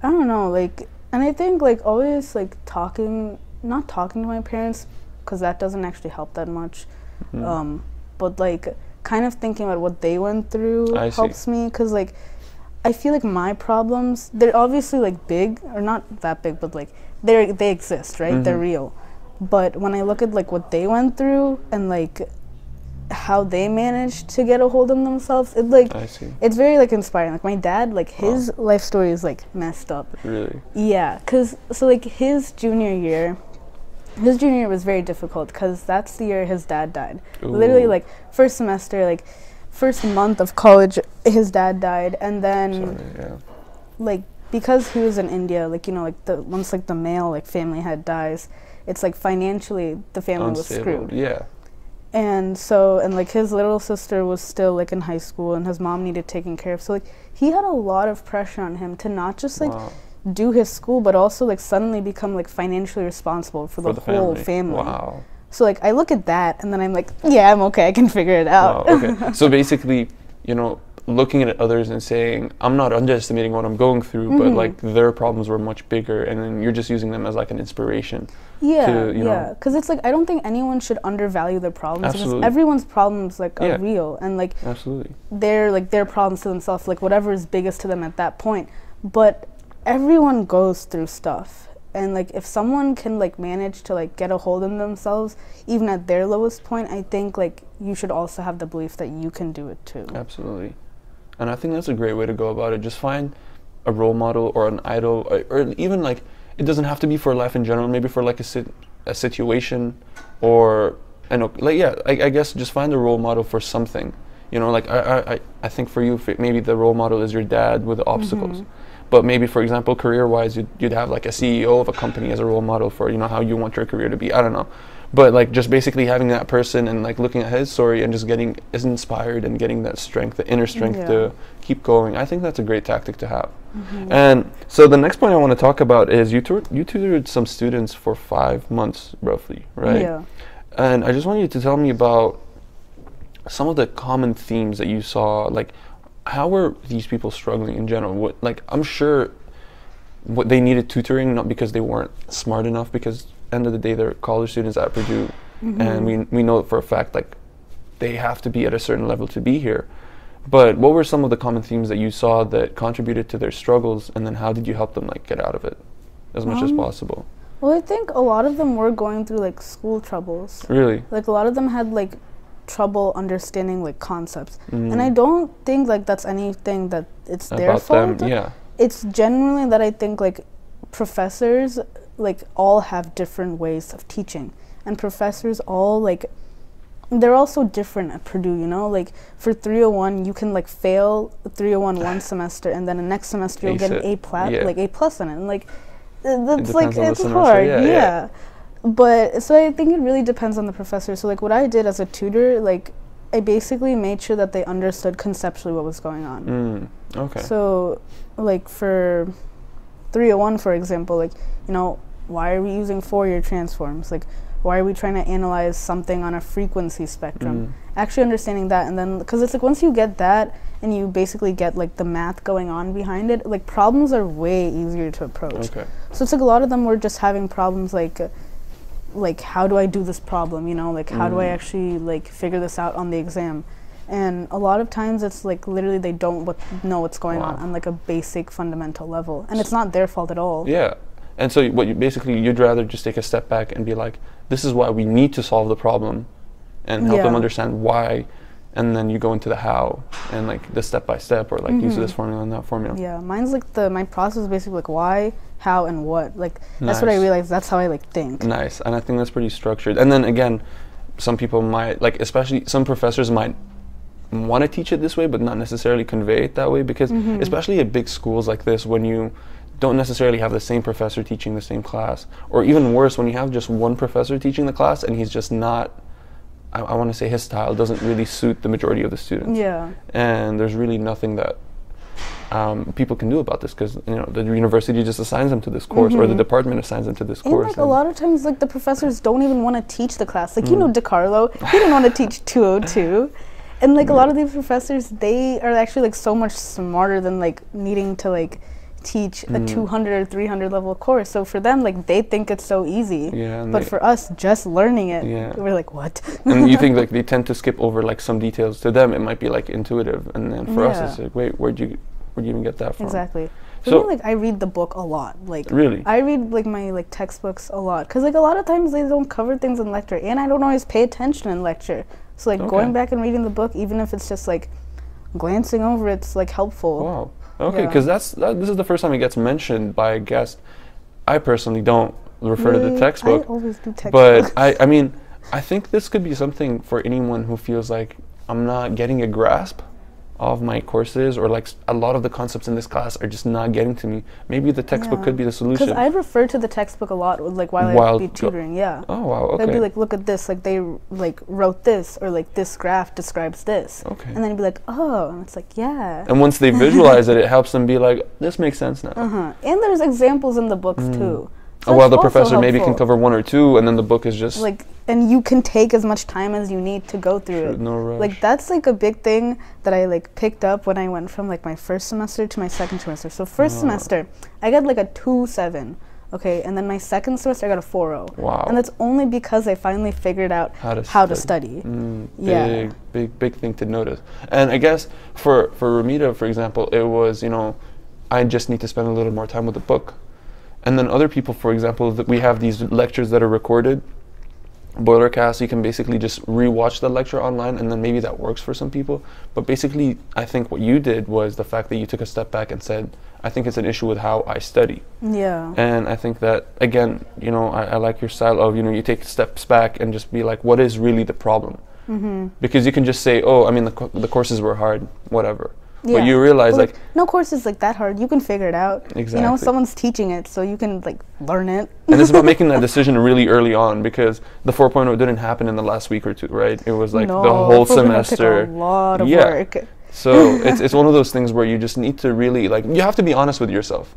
I don't know, like, and I think, like, always, like, talking, not talking to my parents, because that doesn't actually help that much, mm-hmm. um, but, like, kind of thinking about what they went through I helps see. me, because, like, I feel like my problems, they're obviously like big, or not that big, but like they they exist, right? Mm-hmm. They're real. But when I look at like what they went through and like how they managed to get a hold of themselves, it like I see. It's very like inspiring. Like my dad, like his wow. life story is like messed up. Really? Yeah, cause so like his junior year, his junior year was very difficult because that's the year his dad died. Ooh. Literally like first semester, like first month of college, his dad died, and then Sorry, yeah. like because he was in India, like you know, like the once like the male like family head dies, it's like financially the family Unstable. was screwed. Yeah. And so, and like his little sister was still like in high school, and his mom needed taken care of. So like he had a lot of pressure on him to not just like wow. do his school, but also like suddenly become like financially responsible for, for the, the whole family. family. Wow. So like I look at that, and then I'm like, yeah, I'm okay. I can figure it out. Wow, okay. So basically, you know, looking at others and saying, I'm not underestimating what I'm going through, mm-hmm. but like their problems were much bigger, and then you're just using them as like an inspiration. Yeah, to, you yeah, because it's like I don't think anyone should undervalue their problems. Absolutely. Because everyone's problems like yeah. are real, and like absolutely, they're like their problems to themselves, like whatever is biggest to them at that point. But everyone goes through stuff, and like if someone can like manage to like get a hold of themselves, even at their lowest point, I think like you should also have the belief that you can do it too. Absolutely. And I think that's a great way to go about it. Just find a role model or an idol, or, or even like, it doesn't have to be for life in general, maybe for like a, sit, a situation or, I know, like, yeah, I, I guess just find a role model for something. You know, like, I, I, I think for you, maybe the role model is your dad with the obstacles. Mm-hmm. But maybe, for example, career-wise, you'd, you'd have like a C E O of a company as a role model for, you know, how you want your career to be. I don't know. But like just basically having that person and like looking at his story and just getting is inspired and getting that strength, the inner strength yeah. to keep going. I think that's a great tactic to have. Mm-hmm. And so the next point I want to talk about is you, tu- you tutored some students for five months roughly, right? Yeah. And I just want you to tell me about some of the common themes that you saw. Like, how were these people struggling in general? What, like, I'm sure what they needed tutoring, not because they weren't smart enough, because end of the day, they're college students at Purdue, mm-hmm. and we we know for a fact like they have to be at a certain level to be here. But what were some of the common themes that you saw that contributed to their struggles, and then how did you help them like get out of it as um, much as possible? Well, I think a lot of them were going through like school troubles. Really? Like a lot of them had like trouble understanding like concepts, mm. and I don't think like that's anything that it's About their fault. Them, yeah. It's generally that I think like professors like all have different ways of teaching, and professors all like they're all so different at Purdue, you know, like for three oh one you can like fail three oh one one semester, and then the next semester Ace you'll get an A plat yeah. like A plus in it, and like uh, that's it like it's hard yeah, yeah. yeah but so I think it really depends on the professor. So like what I did as a tutor, like I basically made sure that they understood conceptually what was going on. Mm, okay. So like for three oh one, for example, like, you know, why are we using Fourier transforms? Like, why are we trying to analyze something on a frequency spectrum? Mm. Actually understanding that, and then, because it's like once you get that and you basically get like the math going on behind it, like problems are way easier to approach. Okay. So it's like a lot of them were just having problems like, uh, like how do I do this problem? You know, like how mm. do I actually like figure this out on the exam? And a lot of times it's like literally they don't what know what's going wow. on on like a basic fundamental level, and it's not their fault at all. Yeah. And so what you basically you'd rather just take a step back and be like, this is why we need to solve the problem, and help yeah. them understand why, and then you go into the how and like the step by step, or like mm-hmm. use this formula and that formula. Yeah, mine's like the my process is basically like why, how, and what. Like nice. That's what I realized. That's how I like think. Nice, and I think that's pretty structured. And then again, some people might like, especially some professors might want to teach it this way but not necessarily convey it that way, because mm-hmm. especially at big schools like this, when you don't necessarily have the same professor teaching the same class, or even worse, when you have just one professor teaching the class and he's just not, I, I want to say his style doesn't really suit the majority of the students. Yeah. And there's really nothing that um, people can do about this, because you know the university just assigns them to this course, mm-hmm. or the department assigns them to this and course. Like and a lot of times like the professors don't even want to teach the class. Like mm. you know DeCarlo, he didn't want to teach two oh two. And like yeah. a lot of these professors, they are actually like so much smarter than like needing to like teach mm. a two hundred or three hundred level course. So for them, like they think it's so easy. Yeah, but for us, just learning it, yeah. we're like, what? And you think like they tend to skip over like some details. To them, it might be like intuitive, and then for yeah. us, it's like, wait, where'd you would you even get that from? Exactly. So, even, like, I read the book a lot. Like, really? I read, like, my, like, textbooks a lot. Because, like, a lot of times they don't cover things in lecture. And I don't always pay attention in lecture. So, like, okay. going back and reading the book, even if it's just, like, glancing over, it's, like, helpful. Wow. Okay, because yeah. that's that, this is the first time it gets mentioned by a guest. I personally don't refer really? to the textbook. I always do textbooks. But, I, I mean, I think this could be something for anyone who feels like I'm not getting a grasp of my courses, or like a lot of the concepts in this class are just not getting to me. Maybe the textbook yeah. could be the solution. Because I refer to the textbook a lot, like while, while I'd be tutoring. Yeah. Oh wow. Okay. I'd be like, look at this. Like they like wrote this, or like this graph describes this. Okay. And then I'd be like, oh, and it's like yeah. And once they visualize it, it helps them be like, this makes sense now. Uh huh. And there's examples in the books mm. too. So oh, well, the professor helpful. maybe can cover one or two, and then the book is just like, and you can take as much time as you need to go through it. No rush. Like that's like a big thing that I like picked up when I went from like my first semester to my second semester. So first oh. semester, I got like a two seven, okay, and then my second semester I got a four zero. Wow. And that's only because I finally figured out how to how study. To study. Mm, yeah. Big, big, big thing to notice. And I guess for for Romita, for example, it was, you know, I just need to spend a little more time with the book. And then other people, for example, that we have these lectures that are recorded, Boilercast, you can basically just re-watch the lecture online, and then maybe that works for some people. But basically, I think what you did was the fact that you took a step back and said, I think it's an issue with how I study. Yeah. And I think that, again, you know, I, I like your style of, you know, you take steps back and just be like, what is really the problem? Mm-hmm. Because you can just say, oh, I mean, the, co the courses were hard, whatever. Yeah. But you realize, but like, like, no course is like that hard. You can figure it out. Exactly. You know, someone's teaching it, so you can like learn it. And it's about making that decision really early on, because the four point oh didn't happen in the last week or two, right? It was like no, the whole semester. Took a lot of yeah. work. So it's it's one of those things where you just need to really like you have to be honest with yourself.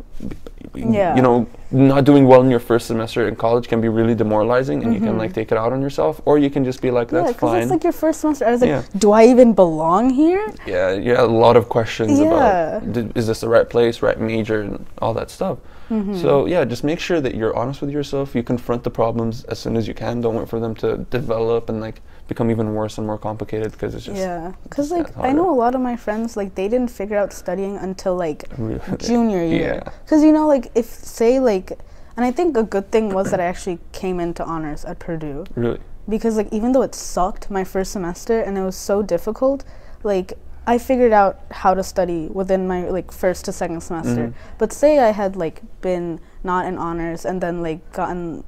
Yeah. You know, not doing well in your first semester in college can be really demoralizing, and mm-hmm. you can like take it out on yourself, or you can just be like, that's yeah, fine. Yeah, because it's like your first semester. I was like, yeah. do I even belong here? Yeah, yeah, a lot of questions yeah. about d is this the right place, right major, and all that stuff. Mm-hmm. So yeah, just make sure that you're honest with yourself. You confront the problems as soon as you can. Don't wait for them to develop and like become even worse and more complicated, because it's just yeah. Because like I know a lot of my friends, like they didn't figure out studying until like really? junior year. Yeah. Because you know, like if say like, and I think a good thing was that I actually came into honors at Purdue. Really. Because like even though it sucked my first semester and it was so difficult, like. I figured out how to study within my like first to second semester. Mm-hmm. But say I had like been not in honors and then like gotten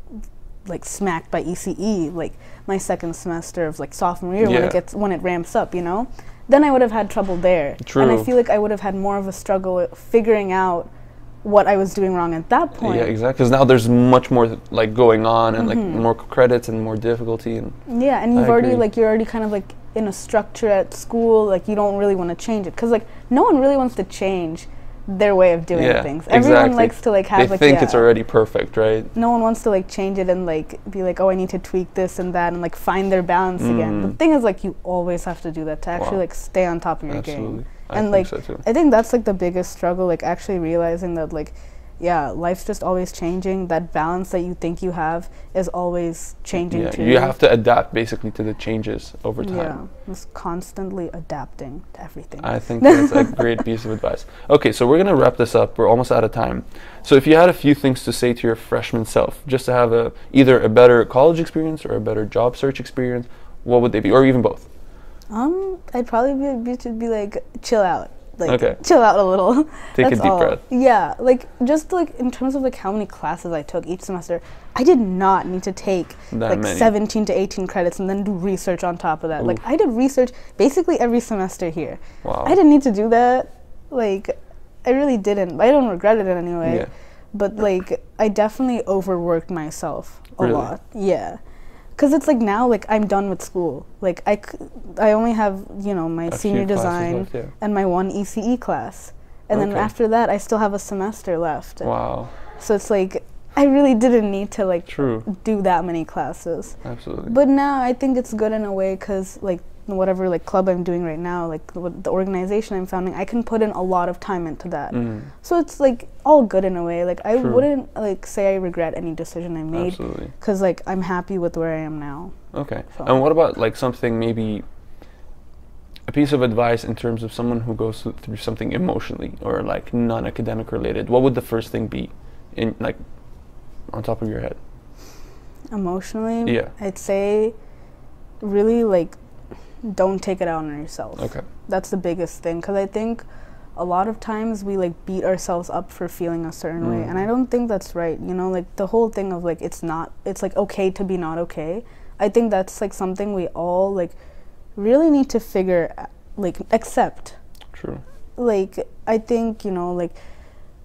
like smacked by E C E like my second semester of like sophomore year yeah. when it gets when it ramps up, you know, then I would have had trouble there. True. And I feel like I would have had more of a struggle figuring out what I was doing wrong at that point. Yeah, exactly. Because now there's much more th like going on, and mm-hmm. like more credits and more difficulty. And yeah, and you've I already agree. like you're already kind of like in a structure at school. Like you don't really want to change it, because like no one really wants to change their way of doing yeah, things. Everyone exactly. likes to like have they like think yeah. it's already perfect, right? No one wants to like change it and like be like, oh, I need to tweak this and that, and like find their balance mm. again. The thing is, like you always have to do that to actually wow. like stay on top of your Absolutely. game. And I like think so too. I think that's like the biggest struggle, like actually realizing that like yeah, life's just always changing. That balance that you think you have is always changing yeah, too. You have to adapt basically to the changes over time. Yeah, just constantly adapting to everything. I think that's a great piece of advice. Okay, so we're gonna wrap this up. We're almost out of time. So if you had a few things to say to your freshman self, just to have a either a better college experience or a better job search experience, what would they be? Or even both? Um, I'd probably be, be, be like, chill out. Like, okay. chill out a little. Take That's a deep all. breath. Yeah, like, just like, in terms of like how many classes I took each semester, I did not need to take that like many. seventeen to eighteen credits and then do research on top of that. Oof. Like, I did research basically every semester here. Wow. I didn't need to do that. Like, I really didn't. I don't regret it in any way. Yeah. But like, I definitely overworked myself a really? lot. Yeah. Because it's like now, like I'm done with school. Like I, c I only have, you know, my a senior design left, yeah. and my one E C E class, and okay. then after that I still have a semester left. Wow. So it's like I really didn't need to like True. do that many classes. Absolutely. But now I think it's good in a way, because like whatever like club I'm doing right now, like the organization I'm founding, I can put in a lot of time into that. Mm. So it's like all good in a way. Like I True. wouldn't like say I regret any decision I made, because like I'm happy with where I am now. Okay. So. And what about like something maybe a piece of advice in terms of someone who goes through something emotionally or like non-academic related, what would the first thing be in like on top of your head? Emotionally? Yeah. I'd say really like don't take it out on yourself. Okay. That's the biggest thing, because I think a lot of times we like beat ourselves up for feeling a certain mm. way, and I don't think that's right. You know, like the whole thing of like it's not, it's like okay to be not okay. I think that's like something we all like really need to figure, like accept. True. Like I think, you know, like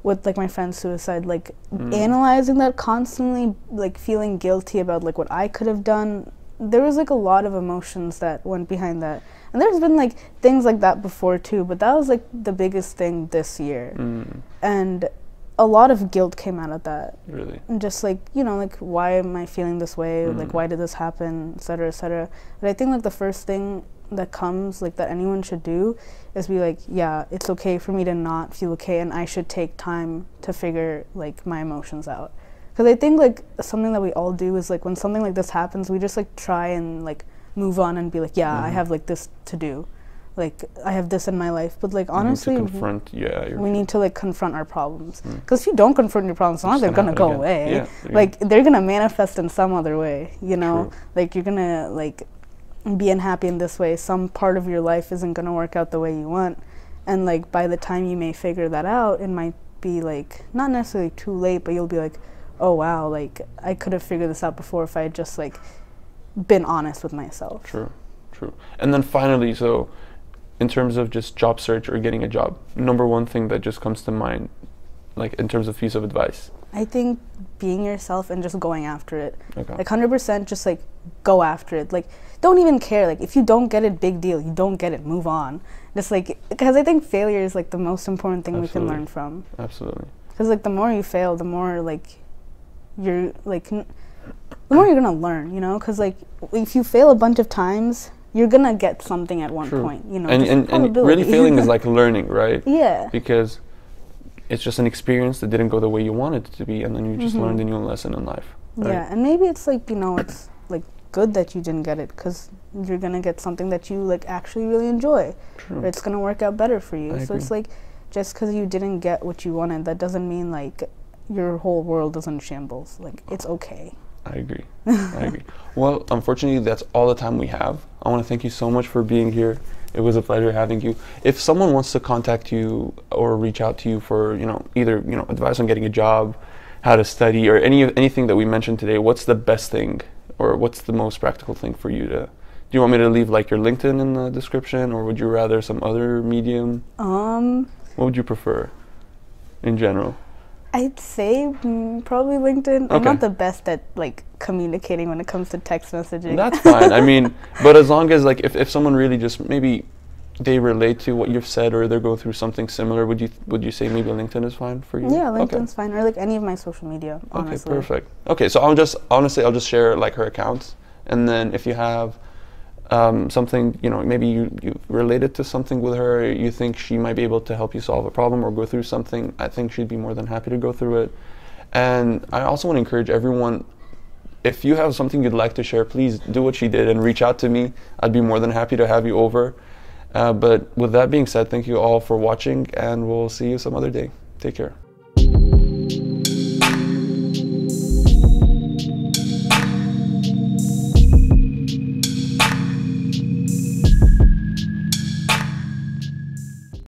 with like my friend's suicide, like mm. analyzing that constantly, like feeling guilty about like what I could have done. There was like a lot of emotions that went behind that. And there's been like things like that before too, but that was like the biggest thing this year. Mm. And a lot of guilt came out of that. Really? And just like, you know, like why am I feeling this way? Mm. Like why did this happen? Et cetera, et cetera. But I think like the first thing that comes, like that anyone should do is be like, yeah, it's okay for me to not feel okay, and I should take time to figure like my emotions out. Because I think like something that we all do is like when something like this happens, we just like try and like move on and be like, yeah, mm-hmm. I have like this to do, like I have this in my life. But like honestly, we need to confront, yeah, we need to like confront our problems. Because mm. if you don't confront your problems, not they're gonna go again. away. Yeah, they're like gonna. they're gonna manifest in some other way. You know, True. like you're gonna like be unhappy in this way. Some part of your life isn't gonna work out the way you want, and like by the time you may figure that out, it might be like not necessarily too late, but you'll be like, oh wow, like I could have figured this out before if I had just like been honest with myself. True, true. And then finally, so in terms of just job search or getting a job, number one thing that just comes to mind, like in terms of piece of advice? I think being yourself and just going after it. Okay. Like one hundred percent just like go after it. Like don't even care. Like if you don't get it, big deal. You don't get it, move on. Just like, because I think failure is like the most important thing Absolutely. we can learn from. Absolutely. Because like the more you fail, the more like you're like, n the more you're gonna learn, you know, because like if you fail a bunch of times, you're gonna get something at one True. point, you know. And and, and really, failing is like learning, right? Yeah. Because it's just an experience that didn't go the way you wanted it to be, and then you just mm-hmm. learned a new lesson in life. Right? Yeah, and maybe it's like, you know, it's like good that you didn't get it, because you're gonna get something that you like actually really enjoy. True. Or it's gonna work out better for you. I so agree. It's like just because you didn't get what you wanted, that doesn't mean like your whole world is in shambles. Like, it's okay. I agree. I agree. Well, unfortunately, that's all the time we have. I want to thank you so much for being here. It was a pleasure having you. If someone wants to contact you or reach out to you for, you know, either, you know, advice on getting a job, how to study, or any anything that we mentioned today, what's the best thing or what's the most practical thing for you to... Do you want me to leave, like, your LinkedIn in the description, or would you rather some other medium? Um. What would you prefer in general? I'd say mm, probably LinkedIn. Okay. I'm not the best at like communicating when it comes to text messaging. That's fine. I mean, but as long as like if, if someone really just maybe they relate to what you've said or they're going through something similar, would you would you say maybe LinkedIn is fine for you? Yeah, LinkedIn's okay. fine, or like any of my social media. Honestly. Okay, perfect. Okay, so I'll just honestly I'll just share like her accounts, and then if you have um, something, you know, maybe you you related to something with her, you think she might be able to help you solve a problem or go through something, I think she'd be more than happy to go through it. And I also want to encourage everyone, if you have something you'd like to share, please do what she did and reach out to me. I'd be more than happy to have you over. Uh, but with that being said, thank you all for watching, and we'll see you some other day. Take care.